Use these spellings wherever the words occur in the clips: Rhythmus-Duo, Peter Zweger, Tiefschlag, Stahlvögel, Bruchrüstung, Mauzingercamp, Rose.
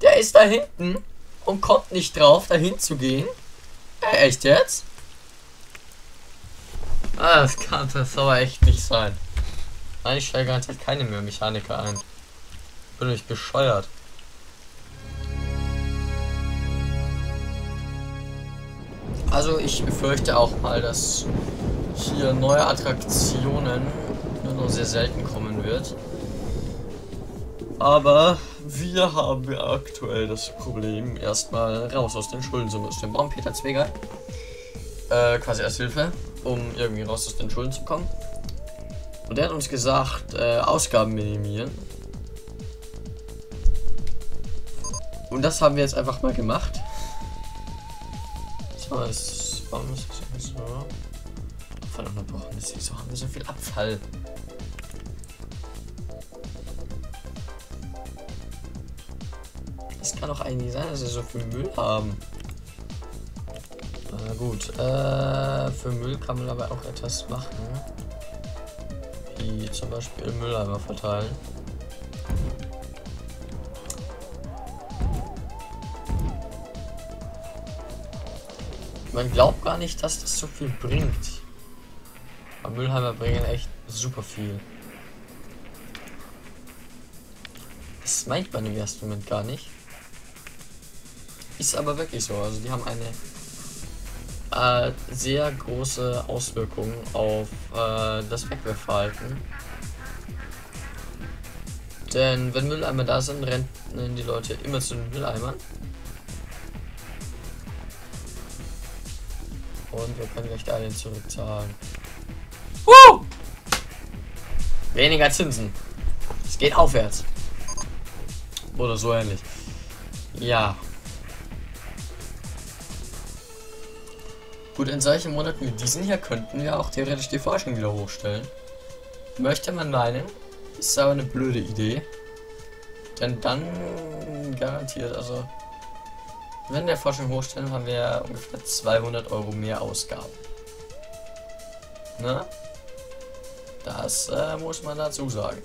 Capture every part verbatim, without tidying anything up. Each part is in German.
Der ist da hinten und kommt nicht drauf, dahin zu gehen. Äh, echt jetzt? Ah, das kann das aber echt nicht sein. Nein, ich steige garantiert keine mehr Mechaniker ein. Bin ich bescheuert. Also ich befürchte auch mal, dass hier neue Attraktionen nur noch sehr selten kommen wird. Aber wir haben aktuell das Problem, erstmal raus aus den Schulden zu müssen. Wir brauchen Peter Zweger, äh, quasi Ersthilfe, um irgendwie raus aus den Schulden zu kommen. Und der hat uns gesagt, äh, Ausgaben minimieren. Und das haben wir jetzt einfach mal gemacht. So, es war so, haben wir so viel Abfall. Es kann doch eigentlich sein, dass wir so viel Müll haben. Na gut, äh, für Müll kann man aber auch etwas machen. Wie zum Beispiel Mülleimer verteilen. Man glaubt gar nicht, dass das so viel bringt. Aber Müllheimer bringen echt super viel. Das meint man im ersten Moment gar nicht. Ist aber wirklich so. Also die haben eine äh, sehr große Auswirkung auf äh, das Wegwerfverhalten. Denn wenn Mülleimer da sind, rennen die Leute immer zu den Mülleimern. Und wir können gleich allen zurückzahlen. Uh! Weniger Zinsen. Es geht aufwärts. Oder so ähnlich. Ja. Gut, in solchen Monaten wie diesen hier könnten wir auch theoretisch die Forschung wieder hochstellen. Möchte man meinen, ist aber eine blöde Idee. Denn dann garantiert, also... Wenn wir Forschung hochstellen, haben wir ungefähr zweihundert Euro mehr Ausgaben. Ne? Das äh, muss man dazu sagen.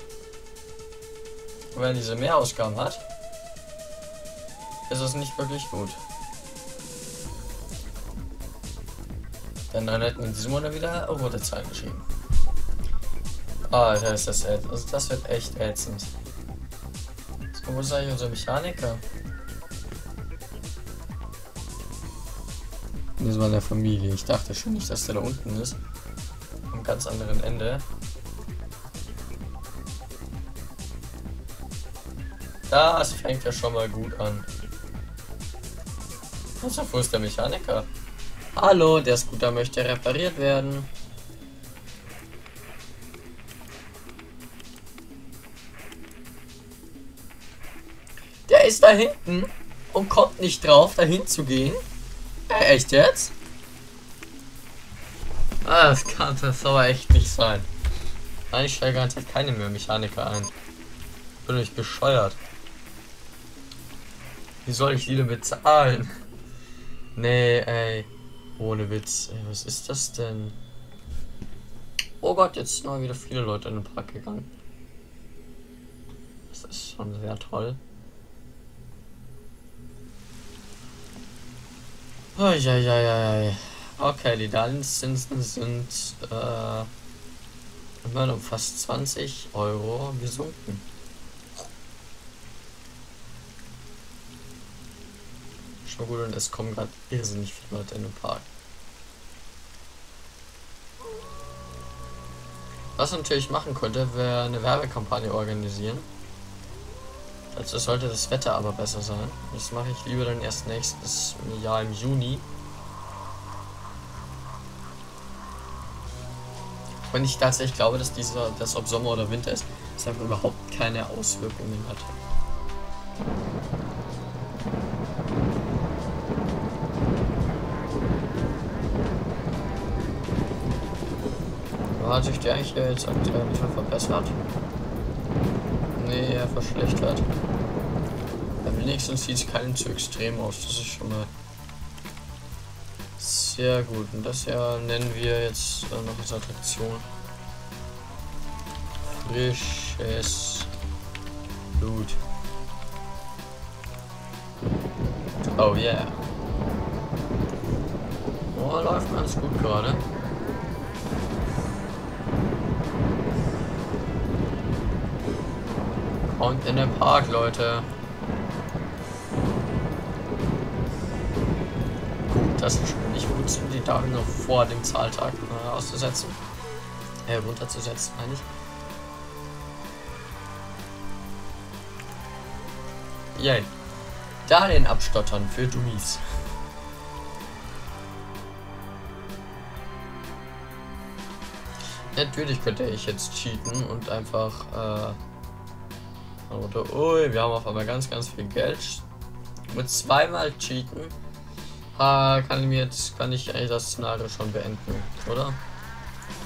Und wenn diese Mehrausgaben hat, ist es nicht wirklich gut. Denn dann hätten wir in diesem Monat wieder rote Zahlen geschrieben. Alter, ist das ätzend. Also das wird echt ätzend. Wo ist eigentlich unser Mechaniker? Das war in der Familie. Ich dachte schon nicht, dass der da unten ist. Am ganz anderen Ende. Das fängt ja schon mal gut an. Was, wo ist der Mechaniker? Hallo, der Scooter möchte repariert werden. Der ist da hinten und kommt nicht drauf, dahin zu gehen. Äh, echt jetzt? Ah, das kann das aber echt nicht sein. Nein, ich steige garantiert keine mehr Mechaniker ein. Bin ich bescheuert. Wie soll ich die denn bezahlen? Nee, ey. Ohne Witz. Ey, was ist das denn? Oh Gott, jetzt sind mal wieder viele Leute in den Park gegangen. Das ist schon sehr toll. Oh, ja, ja, ja, ja. Okay, die Darlehenszinsen sind äh, immer noch um fast zwanzig Euro gesunken. Schon gut, und es kommen gerade irrsinnig viele Leute in den Park. Was natürlich machen könnte, wäre eine Werbekampagne organisieren. Dazu sollte das Wetter aber besser sein. Das mache ich lieber dann erst nächstes Jahr im Juni. Wenn ich tatsächlich glaube, dass dieser, dass ob Sommer oder Winter ist, das einfach überhaupt keine Auswirkungen hat. Hat sich der eigentlich jetzt aktuell nicht mehr verbessert? Nee, er verschlechtert. Aber wenigstens sieht es keinen zu extrem aus. Das ist schon mal sehr gut. Und das ja nennen wir jetzt äh, noch als Attraktion. Frisches Blut. Oh yeah. Oh, läuft ganz gut gerade. Und in den Park, Leute. Gut, das ist schon nicht gut, die Tage noch vor dem Zahltag äh, auszusetzen. Äh, runterzusetzen, meine ich. Yay. Darlehen abstottern für Dummies. Natürlich könnte ich jetzt cheaten und einfach, äh, ui, wir haben auf einmal ganz, ganz viel Geld. Mit zweimal cheaten äh, kann ich mir jetzt kann ich eigentlich das Szenario schon beenden, oder?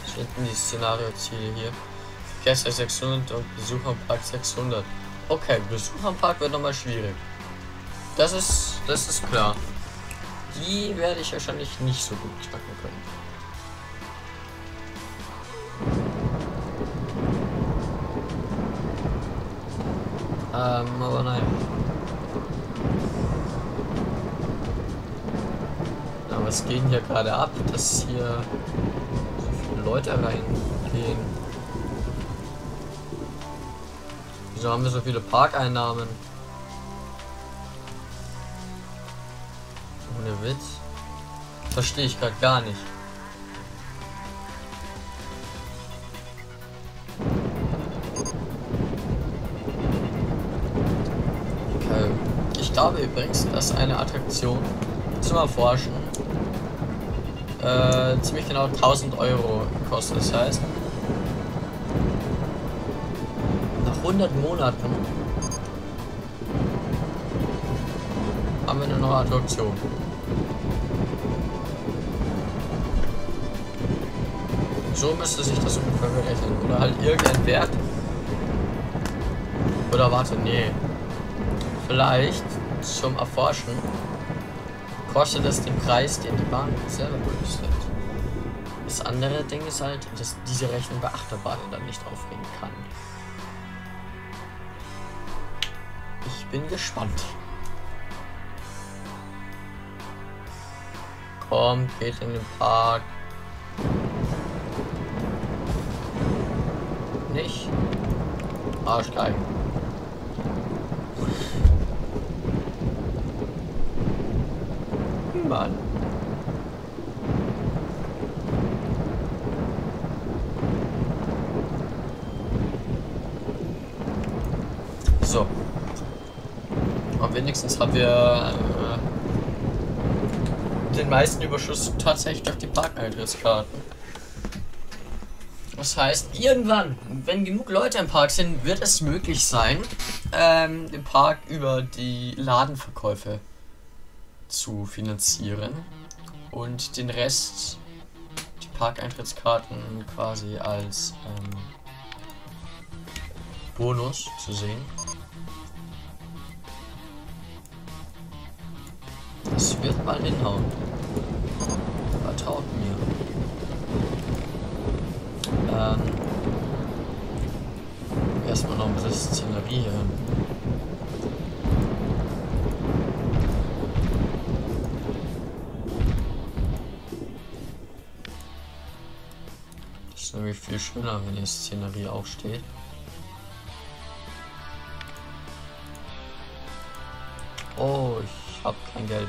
Das sind die Szenario-Ziele hier. Verkehrswert sechshundert und Besucher am Park sechshundert. Okay, Besucher am Park wird nochmal schwierig. Das ist, das ist klar. Die werde ich wahrscheinlich nicht so gut knacken können. Ähm, aber nein. Aber es geht hier gerade ab, dass hier so viele Leute reingehen. Wieso haben wir so viele Parkeinnahmen? Ohne Witz. Verstehe ich gerade gar nicht. Ich glaube übrigens, dass eine Attraktion zum Erforschen äh, ziemlich genau tausend Euro kostet. Das heißt, nach hundert Monaten haben wir eine neue Attraktion. So müsste sich das ungefähr berechnen. Oder halt irgendein Wert. Oder warte, nee. Vielleicht. Zum Erforschen kostet es den Preis, den die Bahn selber berechnet. Das andere Ding ist halt, dass diese Rechnung bei Achterbahnen dann nicht aufgehen kann. Ich bin gespannt. Kommt, geht in den Park. Nicht? Arschgeigen. Mann. So. Aber wenigstens haben wir äh, den meisten Überschuss tatsächlich durch die Parkeintrittskarten. Das heißt, irgendwann, wenn genug Leute im Park sind, wird es möglich sein, ähm, den Park über die Ladenverkäufe zu finanzieren und den Rest, die Parkeintrittskarten, quasi als ähm, Bonus zu sehen. Das wird mal hinhauen. Vertraut mir. Ähm, erstmal noch ein bisschen Szenerie hier. Nämlich viel schöner, wenn die Szenerie auch steht. Oh, ich habe kein Geld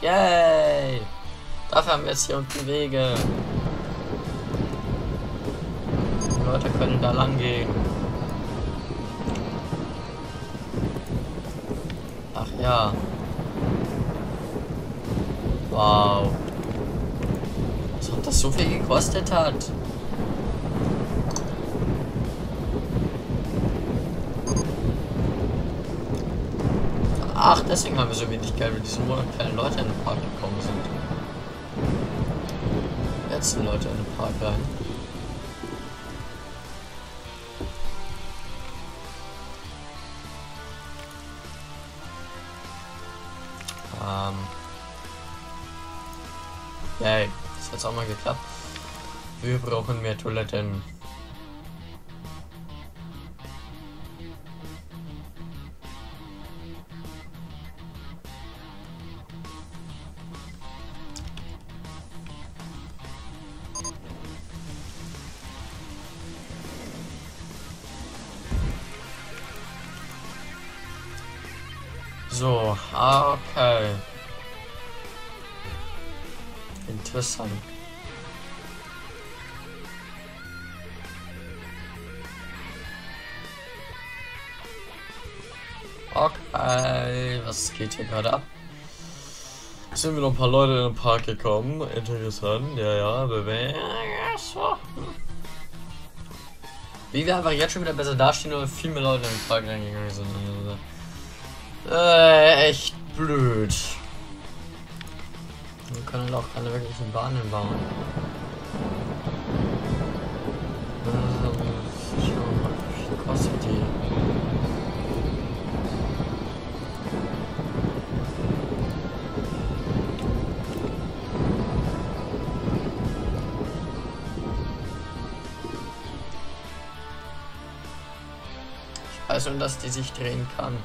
mehr. Yay! Dafür haben wir jetzt hier unten Wege. Die Leute können da lang gehen. Ach ja. Wow. Das so viel gekostet hat. Ach, deswegen haben wir so wenig Geld, weil diese Monat keine Leute in den Park gekommen sind. Jetzt sind Leute in den Park rein. Ähm. Hey. Jetzt auch mal geklappt. Wir brauchen mehr Toiletten. So, okay. Interessant. Okay, was geht hier gerade ab? Sind wir noch ein paar Leute in den Park gekommen? Interessant, ja, ja, bewegen. Wie wir einfach jetzt schon wieder besser dastehen, weil viel mehr Leute in den Park reingegangen sind. Äh, echt blöd. Wir können halt auch keine wirklichen Bahnen bauen. Was kostet die? Ich weiß nur, dass die sich drehen kann.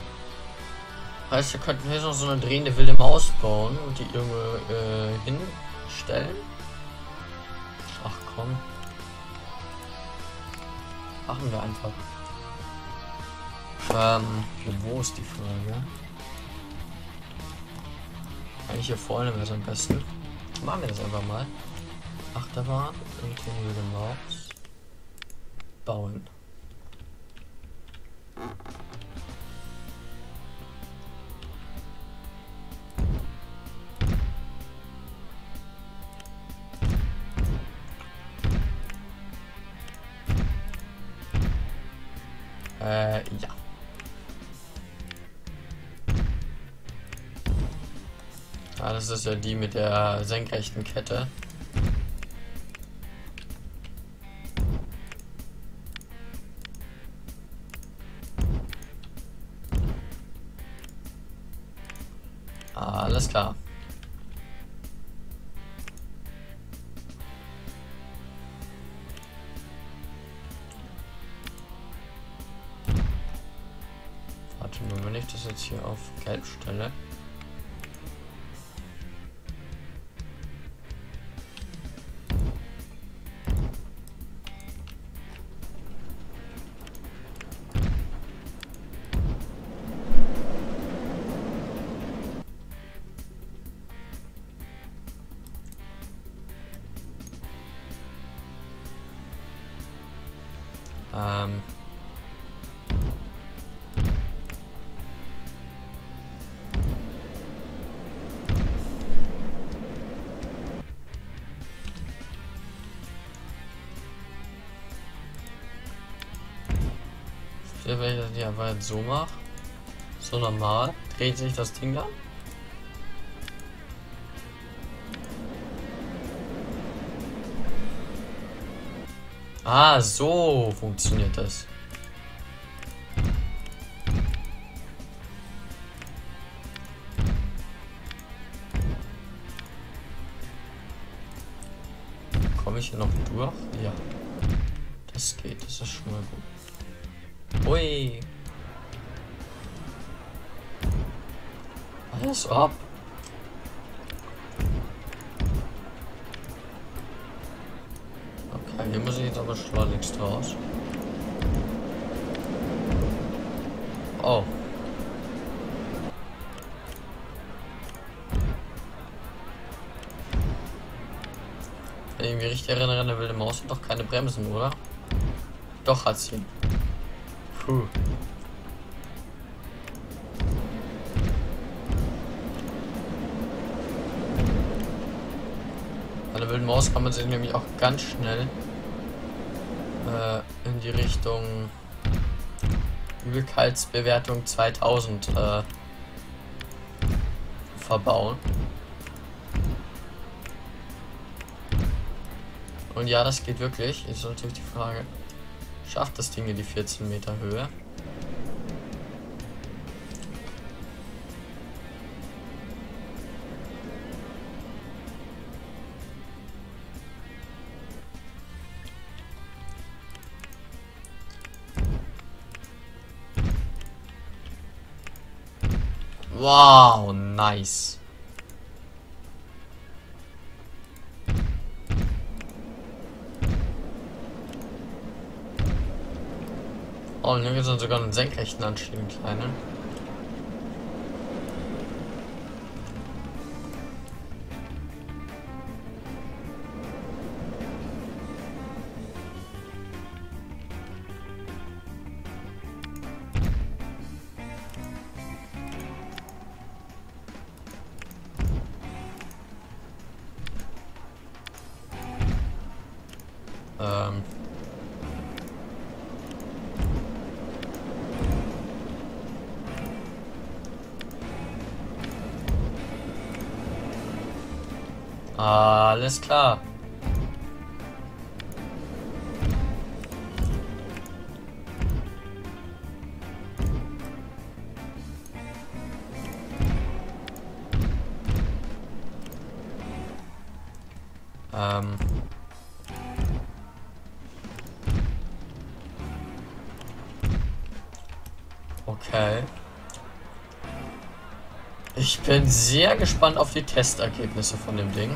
Weißt du, wir könnten hier noch so eine drehende wilde Maus bauen und die irgendwo äh, hinstellen. Ach komm. Machen wir einfach. Ähm, wo ist die Frage? Eigentlich hier vorne wäre es am besten. Machen wir das einfach mal. Achterbahn und drehende wilde Maus. Bauen. Äh, ja. Ah, das ist ja die mit der senkrechten Kette. Alles klar. Warte mal, wenn ich das jetzt hier auf Gelb stelle. Ähm. Wenn ich das nicht einfach jetzt so mache, so normal, dreht sich das Ding da. Ah, so funktioniert das. Komme ich hier noch durch? Ja. Das geht, das ist schon mal gut. Ui. Alles ab. Hier muss ich jetzt aber schleunigst raus. Oh. Wenn ich mich richtig erinnere, eine wilde Maus hat doch keine Bremsen, oder? Doch hat sie. Puh. Bei der wilden Maus kann man sich nämlich auch ganz schnell in die Richtung Übelkeitsbewertung zweitausend äh, verbauen. Und ja, das geht wirklich. Jetzt ist natürlich die Frage, schafft das Ding hier die vierzehn Meter Höhe? Wow, nice. Oh, und hier gibt es sogar einen senkrechten Anstieg, einen kleinen. Alles klar. Ähm. Okay. Ich bin sehr gespannt auf die Testergebnisse von dem Ding.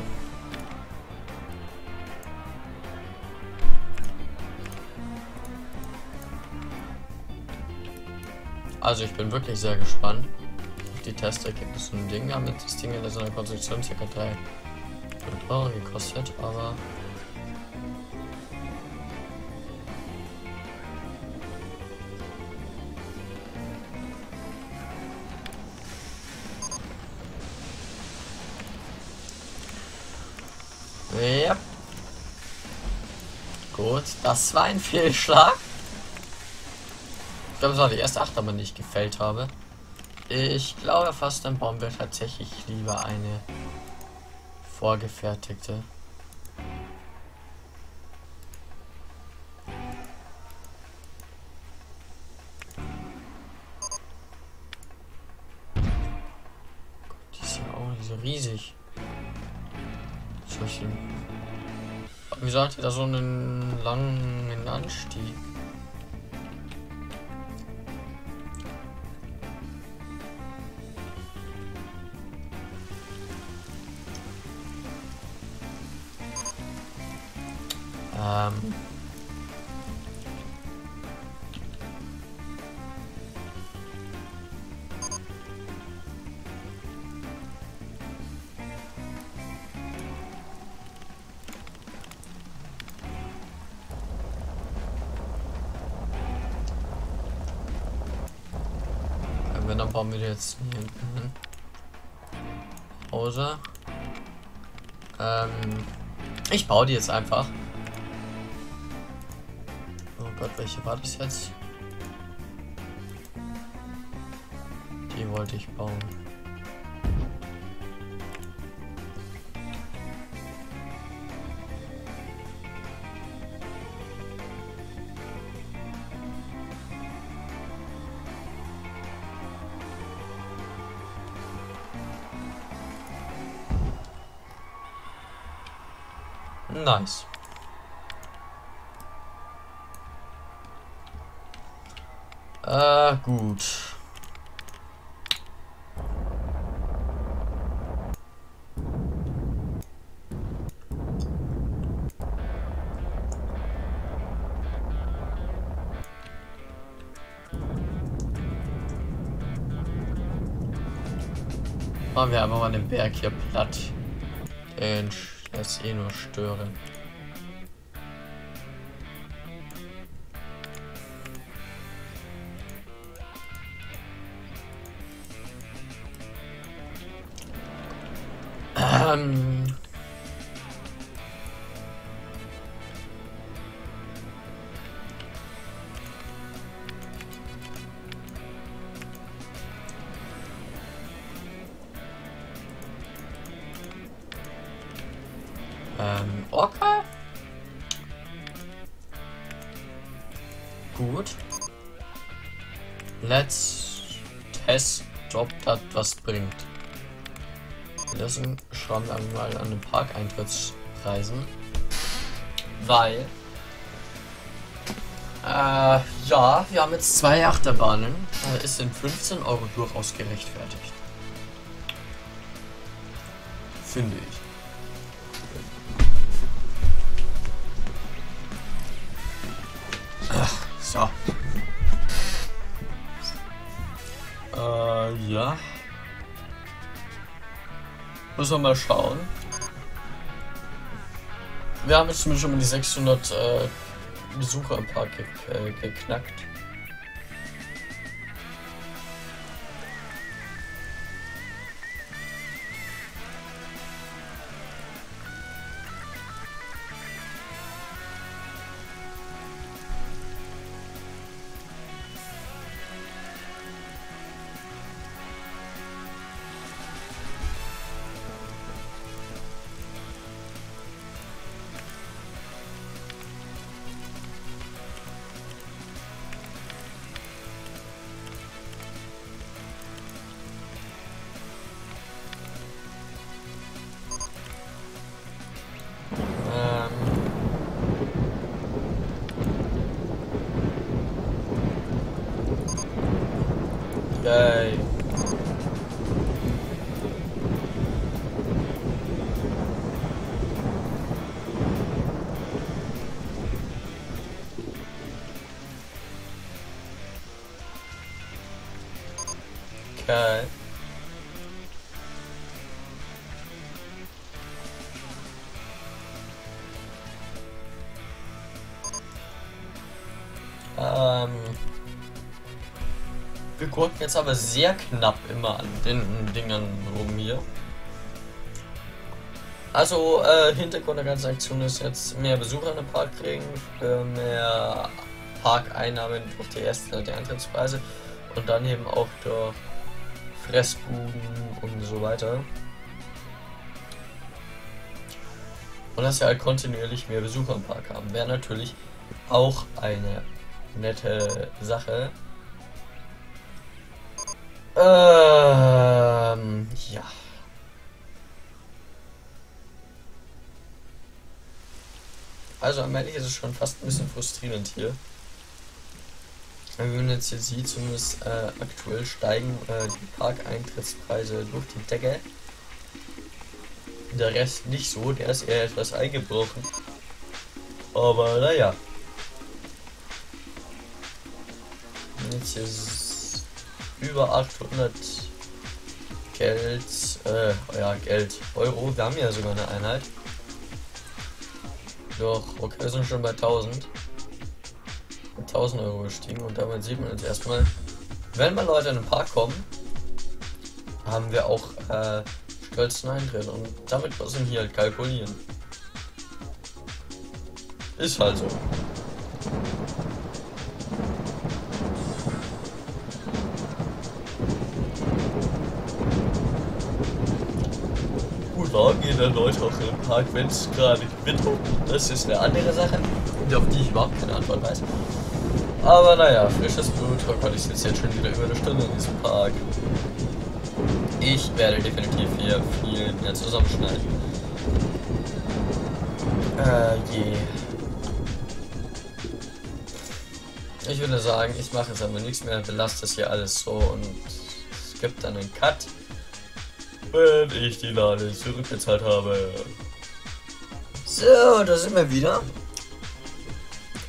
Also ich bin wirklich sehr gespannt auf die Testergebnisse von dem Ding. Wir haben jetzt das Ding in seiner Konstruktion circa drei Euro gekostet, aber... Ja. Gut, das war ein Fehlschlag. Ich glaube, es war die erste Acht, aber nicht gefällt habe. Ich glaube fast, dann bauen wir tatsächlich lieber eine vorgefertigte. Gott, die ist ja auch nicht so riesig. Wieso hat ihr da so einen langen Anstieg? Ähm. Wenn, dann bauen wir jetzt hier hinten hin. Außer. Ähm. Ich baue die jetzt einfach. Oh Gott, welche war das jetzt? Die wollte ich bauen. Nice. Äh, gut. Machen wir einfach mal den Berg hier platt. Den das eh nur stören. Ähm. Ähm, okay. Gut. Let's test, ob das was bringt. Lassen schrauben wir mal an den Parkeintrittspreisen. Weil. Äh, ja, wir haben jetzt zwei Achterbahnen. Äh, ist in fünfzehn Euro durchaus gerechtfertigt. Finde ich. So. Äh, ja. Müssen wir mal schauen. Wir haben jetzt zumindest schon mal die sechshundert äh, Besucher im Park ge äh, geknackt. Yay. Okay. Ähm, wir gucken jetzt aber sehr knapp immer an den Dingern rum hier. Also äh, Hintergrund der ganzen Aktion ist jetzt mehr Besucher in den Park kriegen, äh, mehr Parkeinnahmen durch die erste der Eintrittspreise und dann eben auch durch Fressbuden und so weiter. Und dass wir halt kontinuierlich mehr Besucher im Park haben, wäre natürlich auch eine nette Sache. Ähm, ja. Also am Ende ist es schon fast ein bisschen frustrierend hier. Wenn man jetzt hier sieht, zumindest äh, aktuell steigen äh, die Parkeintrittspreise durch die Decke. Der Rest nicht so, der ist eher etwas eingebrochen. Aber naja. Jetzt ist über achthundert Geld, äh, ja, Geld, Euro. Wir haben ja sogar eine Einheit. Doch, okay, wir sind schon bei tausend. tausend Euro gestiegen und damit sieht man jetzt erstmal, wenn mal Leute in den Park kommen, haben wir auch äh, stolzen Eintritt und damit müssen wir hier halt kalkulieren. Ist halt so. Gut, warum gehen dann Leute auch in den Park, wenn es gerade wittert? Das ist eine andere Sache, auf die ich überhaupt keine Antwort weiß. Aber naja, frisches Blut, oh Gott, ich sitze jetzt schon wieder über eine Stunde in diesem Park. Ich werde definitiv hier viel mehr zusammenschneiden. Äh, je. Ich würde sagen, ich mache jetzt aber nichts mehr, belasse das hier alles so und es gibt dann einen Cut, wenn ich die Lade zurückgezahlt habe. So, da sind wir wieder.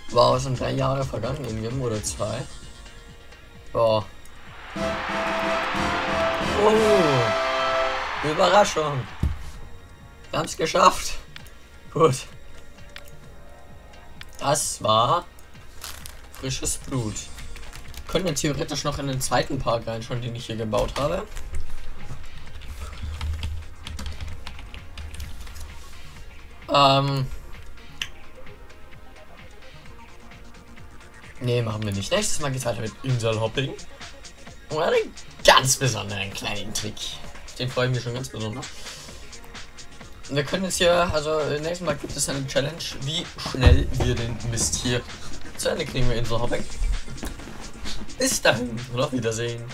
Wow, schon drei Jahre vergangen in dem oder zwei. Boah. Oh. Überraschung. Wir haben es geschafft. Gut. Das war frisches Blut. Können wir theoretisch noch in den zweiten Park reinschauen, den ich hier gebaut habe. Ähm. Ne, machen wir nicht. Nächstes Mal geht's weiter mit Inselhopping. Und einen ganz besonderen kleinen Trick. Den freue ich mich schon ganz besonders. Wir können jetzt hier, also nächstes Mal gibt es eine Challenge, wie schnell wir den Mist hier zu Ende kriegen, wir Inselhopping. Bis dahin und auf Wiedersehen.